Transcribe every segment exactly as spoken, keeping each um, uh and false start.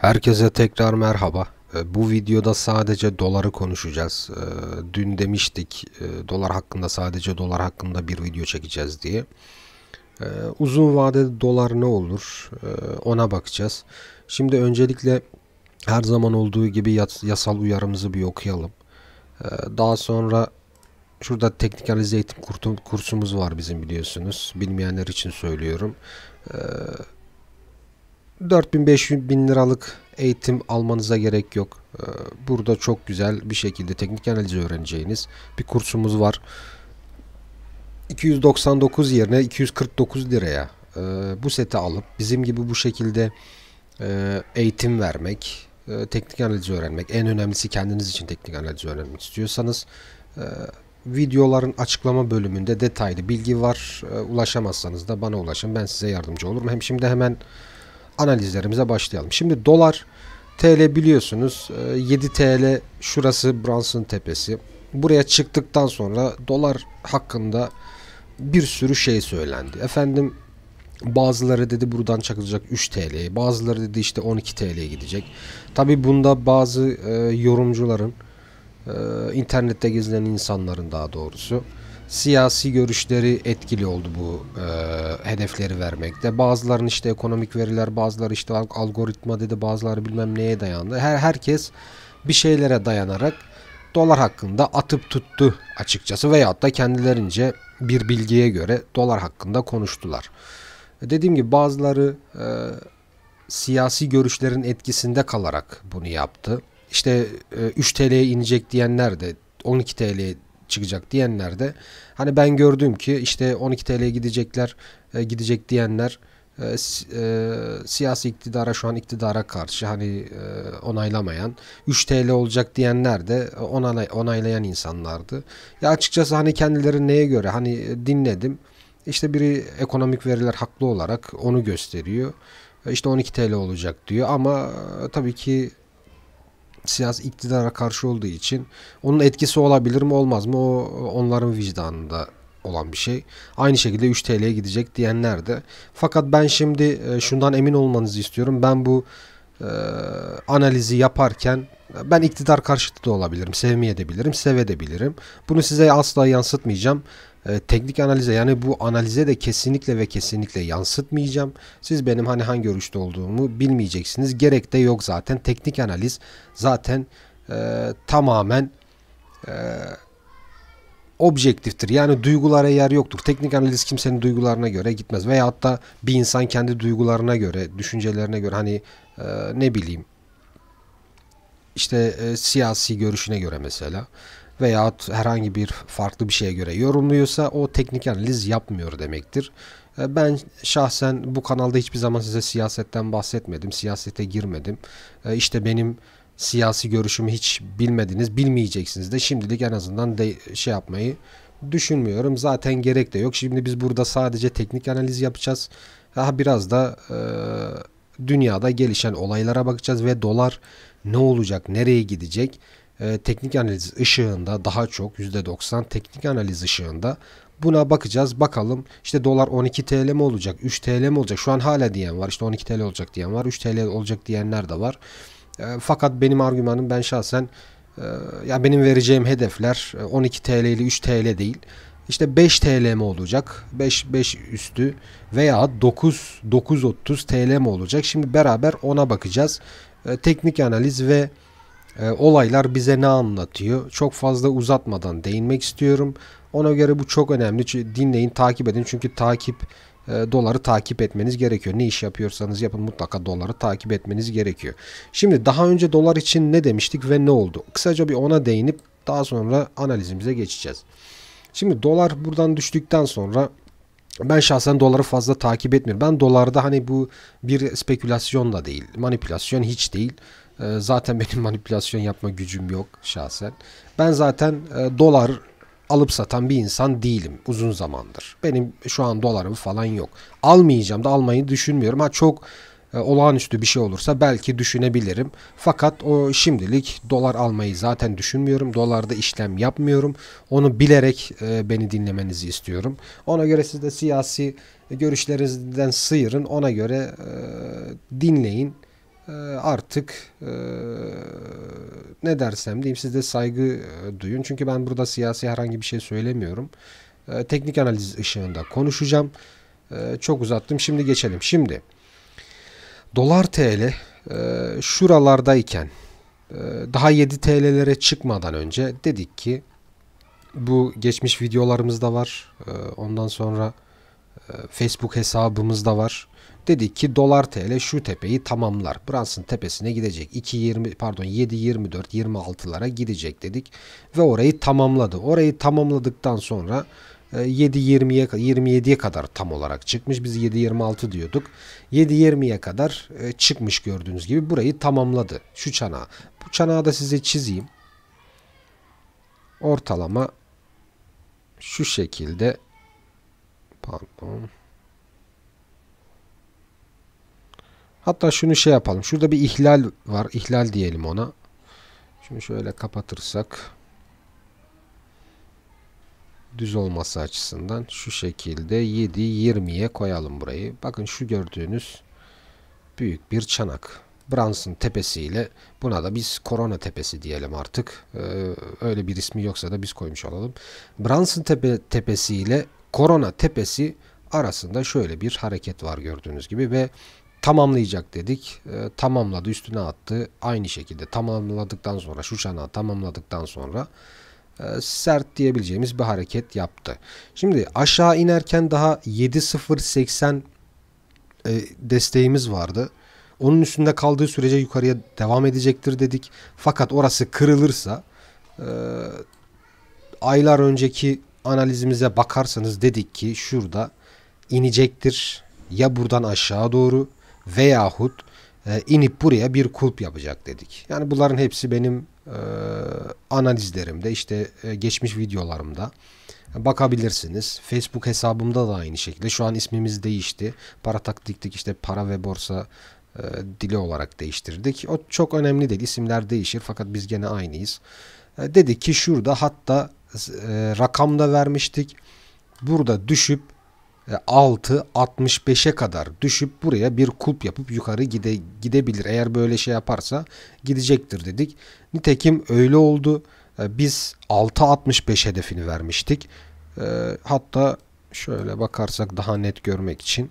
Herkese tekrar merhaba. Bu videoda sadece doları konuşacağız. Dün demiştik dolar hakkında sadece dolar hakkında bir video çekeceğiz diye. Uzun vadede dolar ne olur ona bakacağız. Şimdi öncelikle her zaman olduğu gibi yasal uyarımızı bir okuyalım. Daha sonra şurada teknik analiz eğitim kursumuz var bizim, biliyorsunuz. Bilmeyenler için söylüyorum. dört bin beş bin liralık eğitim almanıza gerek yok. Burada çok güzel bir şekilde teknik analizi öğreneceğiniz bir kursumuz var. iki yüz doksan dokuz yerine iki yüz kırk dokuz liraya bu seti alıp bizim gibi bu şekilde eğitim vermek, teknik analizi öğrenmek, en önemlisi kendiniz için teknik analizi öğrenmek istiyorsanız videoların açıklama bölümünde detaylı bilgi var. Ulaşamazsanız da bana ulaşın, ben size yardımcı olurum. Hem şimdi hemen analizlerimize başlayalım. Şimdi dolar T L biliyorsunuz yedi TL, şurası Brunson Tepesi. Buraya çıktıktan sonra dolar hakkında bir sürü şey söylendi. Efendim bazıları dedi buradan çakılacak üç TL'ye, bazıları dedi işte on iki TL'ye gidecek. Tabi bunda bazı e, yorumcuların, e, internette gezilen insanların daha doğrusu siyasi görüşleri etkili oldu bu e, hedefleri vermekte. Bazıların işte ekonomik veriler, bazıları işte algoritma dedi, bazıları bilmem neye dayandı. Her herkes bir şeylere dayanarak dolar hakkında atıp tuttu açıkçası, veyahut da kendilerince bir bilgiye göre dolar hakkında konuştular. Dediğim gibi bazıları e, siyasi görüşlerin etkisinde kalarak bunu yaptı. İşte e, üç TL'ye inecek diyenler de, on iki TL'ye çıkacak diyenler de, hani ben gördüm ki işte on iki TL'ye gidecekler e, gidecek diyenler e, e, siyasi iktidara, şu an iktidara karşı hani e, onaylamayan, üç TL olacak diyenler de onay, onaylayan insanlardı. Ya açıkçası hani kendileri neye göre, hani dinledim. İşte biri ekonomik veriler haklı olarak onu gösteriyor. İşte on iki TL olacak diyor ama tabii ki siyasi iktidara karşı olduğu için onun etkisi olabilir mi olmaz mı, o onların vicdanında olan bir şey. Aynı şekilde üç TL'ye gidecek diyenler de. Fakat ben şimdi şundan emin olmanızı istiyorum. Ben bu e, analizi yaparken ben iktidar karşıtı da olabilirim, sevmeyebilirim, sevebilirim. Bunu size asla yansıtmayacağım. Teknik analize, yani bu analize de kesinlikle ve kesinlikle yansıtmayacağım. Siz benim hani hangi görüşte olduğumu bilmeyeceksiniz. Gerek de yok zaten. Teknik analiz zaten e, tamamen e, objektiftir. Yani duygulara yer yoktur. Teknik analiz kimsenin duygularına göre gitmez. Veyahut da bir insan kendi duygularına göre, düşüncelerine göre, hani e, ne bileyim işte e, siyasi görüşüne göre mesela, veyahut herhangi bir farklı bir şeye göre yorumluyorsa o teknik analiz yapmıyor demektir. Ben şahsen bu kanalda hiçbir zaman size siyasetten bahsetmedim. Siyasete girmedim. İşte benim siyasi görüşümü hiç bilmediniz, bilmeyeceksiniz de şimdilik en azından de şey yapmayı düşünmüyorum. Zaten gerek de yok. Şimdi biz burada sadece teknik analiz yapacağız. Daha biraz da e, dünyada gelişen olaylara bakacağız ve dolar ne olacak, nereye gidecek? Teknik analiz ışığında, daha çok yüzde doksan teknik analiz ışığında buna bakacağız. Bakalım işte dolar on iki TL mi olacak, üç TL mi olacak? Şu an hala diyen var, işte on iki TL olacak diyen var, üç TL olacak diyenler de var. E, fakat benim argümanım, ben şahsen e, ya benim vereceğim hedefler on iki TL ile üç TL değil. İşte beş TL mi olacak? beş beş üstü veya dokuz dokuz otuz TL mi olacak? Şimdi beraber ona bakacağız. E, teknik analiz ve olaylar bize ne anlatıyor? Çok fazla uzatmadan değinmek istiyorum. Ona göre bu çok önemli. Dinleyin, takip edin. Çünkü takip, doları takip etmeniz gerekiyor. Ne iş yapıyorsanız yapın, mutlaka doları takip etmeniz gerekiyor. Şimdi daha önce dolar için ne demiştik ve ne oldu? Kısaca bir ona değinip daha sonra analizimize geçeceğiz. Şimdi dolar buradan düştükten sonra ben şahsen doları fazla takip etmiyorum. Ben dolarda hani bu bir spekülasyon da değil, manipülasyon hiç değil. Zaten benim manipülasyon yapma gücüm yok şahsen. Ben zaten dolar alıp satan bir insan değilim uzun zamandır. Benim şu an dolarım falan yok. Almayacağım da, almayı düşünmüyorum. Ha, çok olağanüstü bir şey olursa belki düşünebilirim. Fakat o şimdilik dolar almayı zaten düşünmüyorum. Dolarda işlem yapmıyorum. Onu bilerek beni dinlemenizi istiyorum. Ona göre siz de siyasi görüşlerinizden sıyırın. Ona göre dinleyin. artık e, ne dersem diyeyim siz de saygı e, duyun. Çünkü ben burada siyasi herhangi bir şey söylemiyorum. E, teknik analiz ışığında konuşacağım. E, çok uzattım. Şimdi geçelim. Şimdi dolar T L e, şuralardayken e, daha yedi T L'lere çıkmadan önce dedik ki bu geçmiş videolarımızda var. E, ondan sonra e, Facebook hesabımızda var. Dedik ki dolar T L şu tepeyi tamamlar. Brunson tepesine gidecek. iki yirmi pardon yedi yirmi dört yirmi altılara gidecek dedik ve orayı tamamladı. Orayı tamamladıktan sonra yedi yirmiye yirmi yediye kadar tam olarak çıkmış. Biz yedi yirmi altı diyorduk. yedi yirmiye kadar çıkmış gördüğünüz gibi burayı tamamladı. Şu çanağı. Bu çanağı da size çizeyim. Ortalama şu şekilde pardon. Hatta şunu şey yapalım. Şurada bir ihlal var. İhlal diyelim ona. Şunu şöyle kapatırsak. Düz olması açısından. Şu şekilde yedi yirmiye koyalım burayı. Bakın şu gördüğünüz büyük bir çanak. Brunson tepesi ile buna da biz Corona tepesi diyelim artık. Ee, öyle bir ismi yoksa da biz koymuş olalım. Brunson tepe, tepesi ile Corona tepesi arasında şöyle bir hareket var gördüğünüz gibi ve tamamlayacak dedik. E, tamamladı. Üstüne attı. Aynı şekilde tamamladıktan sonra şu çanağı tamamladıktan sonra e, sert diyebileceğimiz bir hareket yaptı. Şimdi aşağı inerken daha yedi nokta sıfır seksen e, desteğimiz vardı. Onun üstünde kaldığı sürece yukarıya devam edecektir dedik. Fakat orası kırılırsa e, aylar önceki analizimize bakarsanız dedik ki şurada inecektir. Ya buradan aşağı doğru veyahut e, inip buraya bir kulp yapacak dedik. Yani bunların hepsi benim e, analizlerimde işte e, geçmiş videolarımda bakabilirsiniz. Facebook hesabımda da aynı şekilde. Şu an ismimiz değişti. Para taktiktik işte para ve borsa e, dili olarak değiştirdik. O çok önemli değil. İsimler değişir fakat biz gene aynıyız. E, dedik ki şurada hatta e, rakamda vermiştik. Burada düşüp altı altmış beşe kadar düşüp buraya bir kulp yapıp yukarı gide, gidebilir. Eğer böyle şey yaparsa gidecektir dedik. Nitekim öyle oldu. Biz altı altmış beş hedefini vermiştik. Hatta şöyle bakarsak daha net görmek için.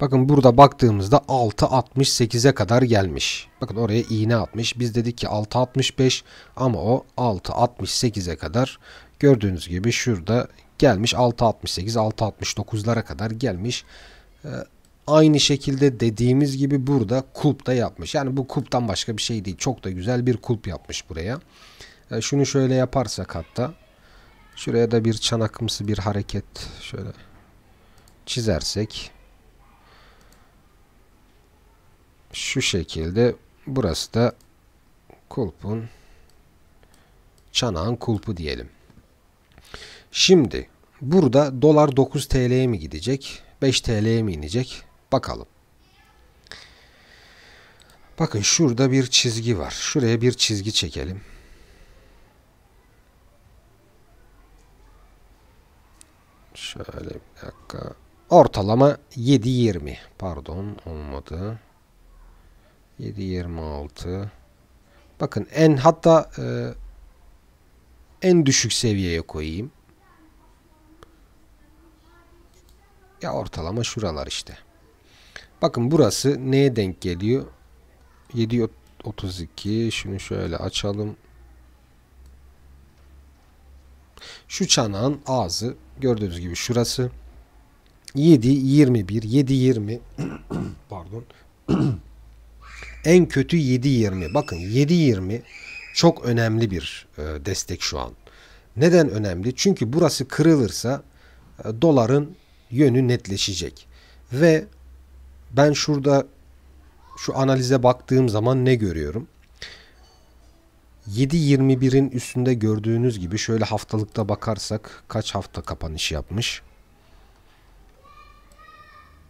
Bakın burada baktığımızda altı altmış sekize kadar gelmiş. Bakın oraya iğne atmış. Biz dedik ki altı altmış beş ama o altı altmış sekize kadar gördüğünüz gibi şurada gelmiş altı altmış sekiz altı altmış dokuzlara kadar gelmiş. Ee, aynı şekilde dediğimiz gibi burada kulp da yapmış. Yani bu kulptan başka bir şey değil. Çok da güzel bir kulp yapmış buraya. Ee, şunu şöyle yaparsak hatta şuraya da bir çanakımsı bir hareket şöyle çizersek şu şekilde burası da kulpun çanağın kulpu diyelim. Şimdi burada dolar dokuz T L'ye mi gidecek? beş T L'ye mi inecek? Bakalım. Bakın şurada bir çizgi var. Şuraya bir çizgi çekelim. Şöyle bir dakika. Ortalama yedi yirmi. Pardon olmadı. yedi yirmi altı. Bakın en hatta e, en düşük seviyeye koyayım. Ya ortalama şuralar işte. Bakın burası neye denk geliyor? yedi otuz iki. Şunu şöyle açalım. Şu çanağın ağzı gördüğünüz gibi şurası. yedi yirmi bir yedi yirmi pardon. En kötü yedi yirmi. Bakın yedi yirmi çok önemli bir destek şu an. Neden önemli? Çünkü burası kırılırsa doların yönü netleşecek. Ve ben şurada şu analize baktığım zaman ne görüyorum? yedi yirmi birin üstünde gördüğünüz gibi şöyle haftalıkta bakarsak kaç hafta kapanış yapmış?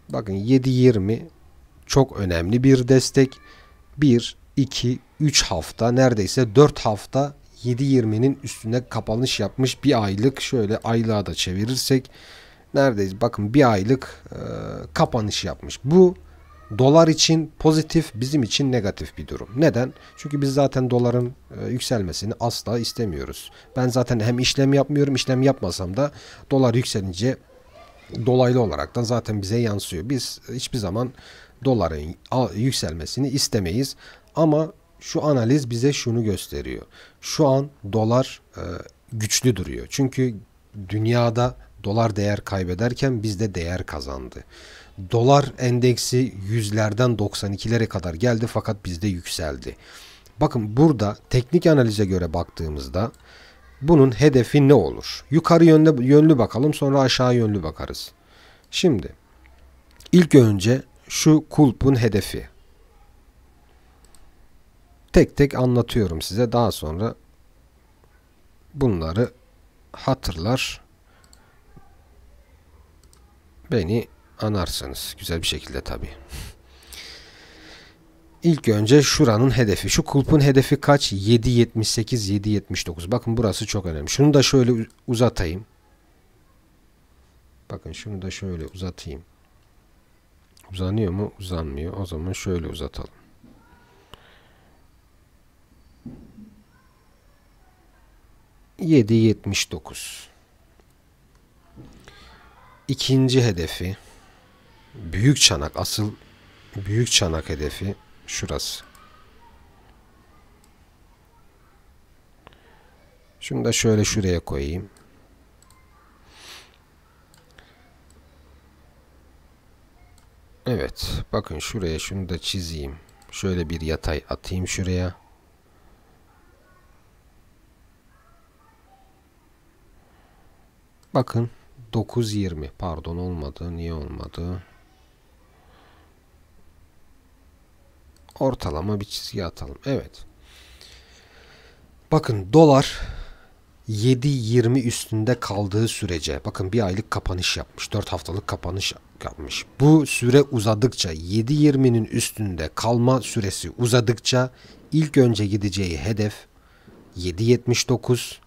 Bakın yedi yirmi çok önemli bir destek. bir iki üç hafta neredeyse dört hafta yedi yirminin üstünde kapanış yapmış bir aylık. Şöyle aylığa da çevirirsek neredeyiz? Bakın bir aylık e, kapanış yapmış. Bu dolar için pozitif, bizim için negatif bir durum. Neden? Çünkü biz zaten doların yükselmesini asla istemiyoruz. Ben zaten hem işlem yapmıyorum, işlem yapmasam da dolar yükselince dolaylı olarak da zaten bize yansıyor. Biz hiçbir zaman doların yükselmesini istemeyiz. Ama şu analiz bize şunu gösteriyor. Şu an dolar güçlü duruyor. Çünkü dünyada dolar değer kaybederken bizde değer kazandı. Dolar endeksi yüzlerden doksan ikilere kadar geldi fakat bizde yükseldi. Bakın burada teknik analize göre baktığımızda bunun hedefi ne olur? Yukarı yönlü, yönlü bakalım, sonra aşağı yönlü bakarız. Şimdi ilk önce şu kulpun hedefi. Tek tek anlatıyorum size, daha sonra bunları hatırlar beni anarsınız güzel bir şekilde tabii. İlk önce şuranın hedefi, şu kulpun hedefi kaç? yedi yetmiş sekiz yedi yetmiş dokuz. Bakın burası çok önemli. Şunu da şöyle uzatayım. Bakın şunu da şöyle uzatayım. Uzanıyor mu? Uzanmıyor. O zaman şöyle uzatalım. yedi yetmiş dokuz. İkinci hedefi, büyük çanak, asıl büyük çanak hedefi şurası. Şunu da şöyle şuraya koyayım. Evet, bakın şuraya şunu da çizeyim. Şöyle bir yatay atayım şuraya. Bakın. dokuz yirmi, pardon, olmadı. Niye olmadı? Ortalama bir çizgi atalım. Evet. Bakın dolar yedi yirmi üstünde kaldığı sürece, bakın bir aylık kapanış yapmış. dört haftalık kapanış yapmış. Bu süre uzadıkça, yedi yirminin üstünde kalma süresi uzadıkça ilk önce gideceği hedef yedi yetmiş dokuz.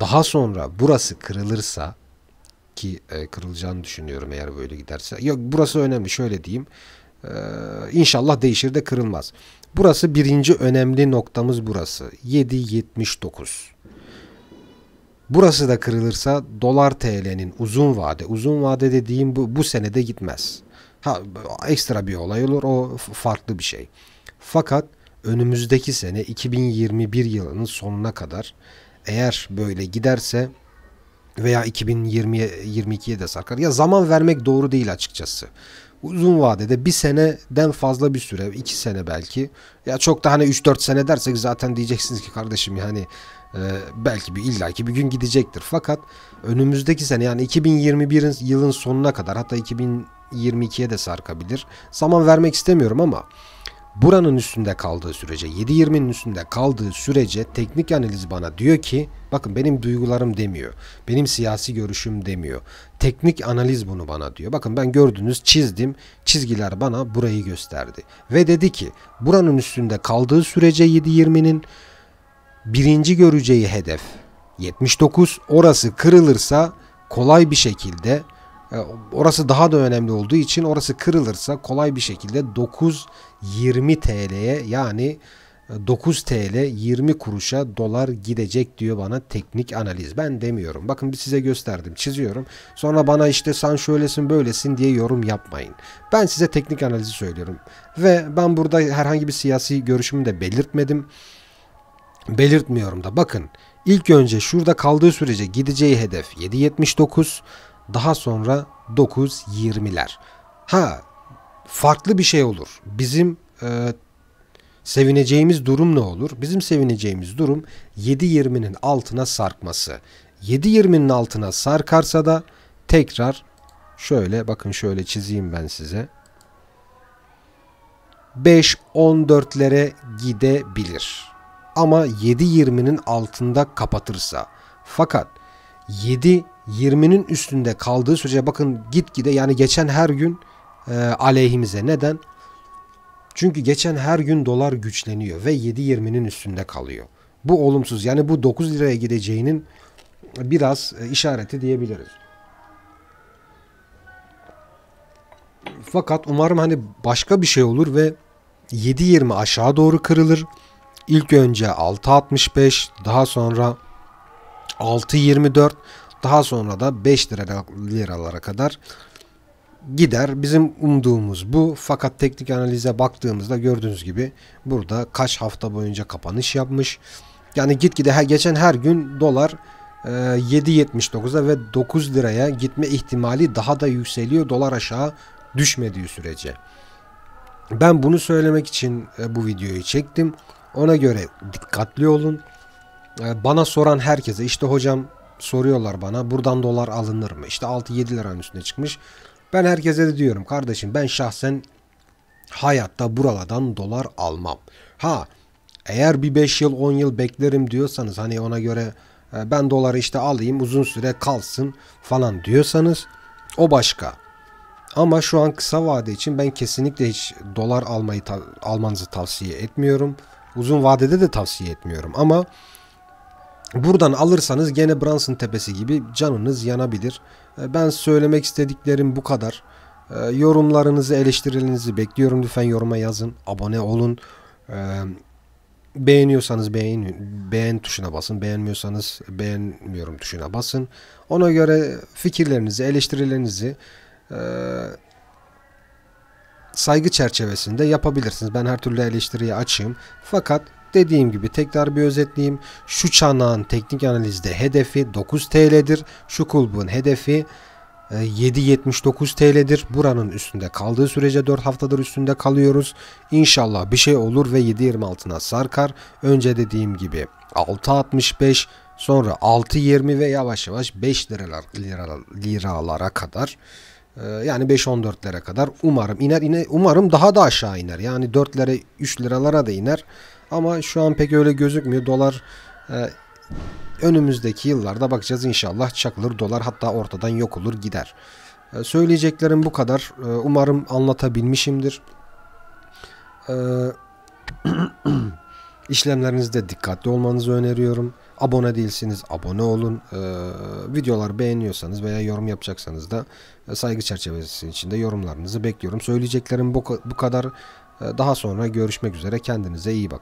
Daha sonra burası kırılırsa, ki kırılacağını düşünüyorum eğer böyle giderse. Yok, burası önemli, şöyle diyeyim. Ee, inşallah değişir de kırılmaz. Burası birinci önemli noktamız, burası. yedi yetmiş dokuz. Burası da kırılırsa dolar T L'nin uzun vade, uzun vade dediğim bu, bu senede gitmez. Ha, ekstra bir olay olur, o farklı bir şey. Fakat önümüzdeki sene iki bin yirmi bir yılının sonuna kadar eğer böyle giderse veya iki bin yirmiye, yirmi ikiye de sarkar. Ya zaman vermek doğru değil açıkçası. Uzun vadede bir seneden fazla bir süre, iki sene belki. Ya çok da hani üç dört sene dersek zaten diyeceksiniz ki kardeşim yani e, belki bir illaki bir gün gidecektir. Fakat önümüzdeki sene yani iki bin yirmi bir yılın sonuna kadar, hatta iki bin yirmi ikiye de sarkabilir. Zaman vermek istemiyorum ama buranın üstünde kaldığı sürece, yedi yirminin üstünde kaldığı sürece teknik analiz bana diyor ki, bakın benim duygularım demiyor, benim siyasi görüşüm demiyor. Teknik analiz bunu bana diyor. Bakın ben gördünüz çizdim, çizgiler bana burayı gösterdi. Ve dedi ki buranın üstünde kaldığı sürece yedi yirminin birinci göreceği hedef yetmiş dokuz, orası kırılırsa kolay bir şekilde, orası daha da önemli olduğu için orası kırılırsa kolay bir şekilde dokuz yirmi T L'ye yani dokuz TL yirmi kuruşa dolar gidecek diyor bana teknik analiz. Ben demiyorum. Bakın size gösterdim, çiziyorum. Sonra bana işte sen şöylesin böylesin diye yorum yapmayın. Ben size teknik analizi söylüyorum. Ve ben burada herhangi bir siyasi görüşümü de belirtmedim. Belirtmiyorum da. Bakın ilk önce şurada kaldığı sürece gideceği hedef yedi yetmiş dokuz. Daha sonra dokuz yirmiler. Ha, farklı bir şey olur. Bizim e, sevineceğimiz durum ne olur? Bizim sevineceğimiz durum yedi yirminin altına sarkması. yedi yirminin altına sarkarsa da tekrar şöyle, bakın şöyle çizeyim ben size. beş on dörtlere gidebilir. Ama yedi yirminin altında kapatırsa. Fakat yedi yirminin üstünde kaldığı sürece bakın gitgide, yani geçen her gün e, aleyhimize. Neden? Çünkü geçen her gün dolar güçleniyor ve yedi yirminin üstünde kalıyor. Bu olumsuz, yani bu dokuz liraya gideceğinin biraz e, işareti diyebiliriz. Fakat umarım hani başka bir şey olur ve yedi yirmi aşağı doğru kırılır. İlk önce altı altmış beş, daha sonra altı yirmi dört, daha sonra da beş liralara kadar gider. Bizim umduğumuz bu. Fakat teknik analize baktığımızda gördüğünüz gibi burada kaç hafta boyunca kapanış yapmış. Yani gitgide her geçen her gün dolar yedi yetmiş dokuza ve dokuz liraya gitme ihtimali daha da yükseliyor, dolar aşağı düşmediği sürece. Ben bunu söylemek için bu videoyu çektim. Ona göre dikkatli olun. Bana soran herkese, işte hocam soruyorlar bana, buradan dolar alınır mı? İşte altı yedi liranın üstüne çıkmış. Ben herkese de diyorum kardeşim, ben şahsen hayatta buralardan dolar almam. Ha, eğer bir beş yıl on yıl beklerim diyorsanız, hani ona göre ben doları işte alayım uzun süre kalsın falan diyorsanız o başka. Ama şu an kısa vade için ben kesinlikle hiç dolar almayı ta almanızı tavsiye etmiyorum. Uzun vadede de tavsiye etmiyorum ama buradan alırsanız gene Brunson Tepesi gibi canınız yanabilir. Ben söylemek istediklerim bu kadar. Yorumlarınızı, eleştirilerinizi bekliyorum. Lütfen yoruma yazın. Abone olun. Beğeniyorsanız beğen, beğen tuşuna basın. Beğenmiyorsanız beğenmiyorum tuşuna basın. Ona göre fikirlerinizi, eleştirilerinizi saygı çerçevesinde yapabilirsiniz. Ben her türlü eleştiriye açığım. Fakat dediğim gibi tekrar bir özetleyeyim. Şu çanağın teknik analizde hedefi dokuz TL'dir. Şu kulbun hedefi yedi yetmiş dokuz TL'dir. Buranın üstünde kaldığı sürece dört haftadır üstünde kalıyoruz. İnşallah bir şey olur ve yedi yirmi altına sarkar. Önce dediğim gibi altı altmış beş, sonra altı yirmi ve yavaş yavaş beş liralar, liralar, liralara kadar, yani beş on dörtlere kadar umarım iner, iner. Umarım daha da aşağı iner. Yani dörtlere, üç liralara da iner. Ama şu an pek öyle gözükmüyor. Dolar e, önümüzdeki yıllarda bakacağız, inşallah çakılır dolar, hatta ortadan yok olur gider. E, söyleyeceklerim bu kadar. E, umarım anlatabilmişimdir. E, işlemlerinizde dikkatli olmanızı öneriyorum. Abone değilsiniz, abone olun. E, videolar beğeniyorsanız veya yorum yapacaksanız da e, saygı çerçevesi içinde yorumlarınızı bekliyorum. Söyleyeceklerim bu, bu kadar. Daha sonra görüşmek üzere. Kendinize iyi bakın.